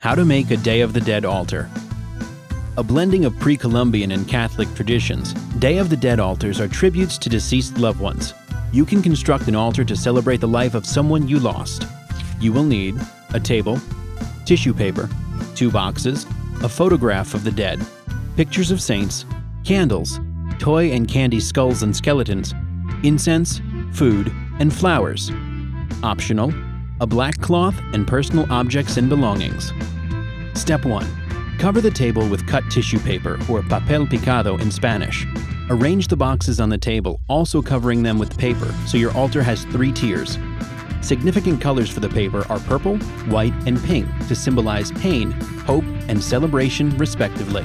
How to make a Day of the Dead altar. A blending of pre-Columbian and Catholic traditions, Day of the Dead altars are tributes to deceased loved ones. You can construct an altar to celebrate the life of someone you lost. You will need a table, tissue paper, 2 boxes, a photograph of the dead, pictures of saints, candles, toy and candy skulls and skeletons, incense, food, and flowers. Optional, a black cloth and personal objects and belongings. Step 1. Cover the table with cut tissue paper, or papel picado in Spanish. Arrange the boxes on the table, also covering them with paper, so your altar has 3 tiers. Significant colors for the paper are purple, white, and pink to symbolize pain, hope, and celebration, respectively.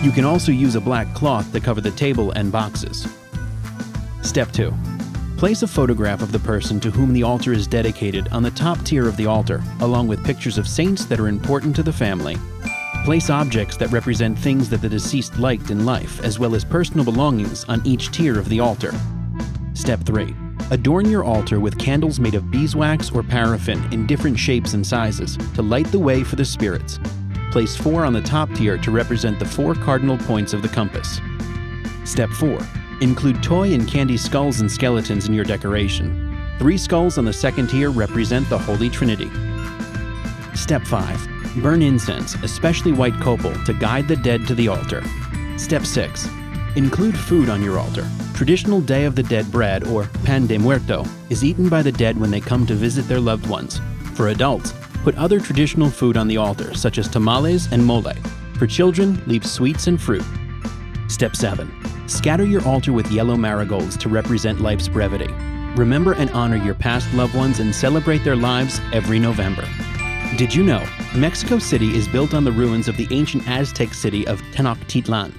You can also use a black cloth to cover the table and boxes. Step 2. Place a photograph of the person to whom the altar is dedicated on the top tier of the altar, along with pictures of saints that are important to the family. Place objects that represent things that the deceased liked in life, as well as personal belongings on each tier of the altar. Step 3. Adorn your altar with candles made of beeswax or paraffin in different shapes and sizes to light the way for the spirits. Place 4 on the top tier to represent the 4 cardinal points of the compass. Step 4. Include toy and candy skulls and skeletons in your decoration. 3 skulls on the second tier represent the Holy Trinity. Step 5. Burn incense, especially white copal, to guide the dead to the altar. Step 6. Include food on your altar. Traditional Day of the Dead bread, or pan de muerto, is eaten by the dead when they come to visit their loved ones. For adults, put other traditional food on the altar, such as tamales and mole. For children, leave sweets and fruit. Step 7. Scatter your altar with yellow marigolds to represent life's brevity. Remember and honor your past loved ones and celebrate their lives every November. Did you know? Mexico City is built on the ruins of the ancient Aztec city of Tenochtitlan.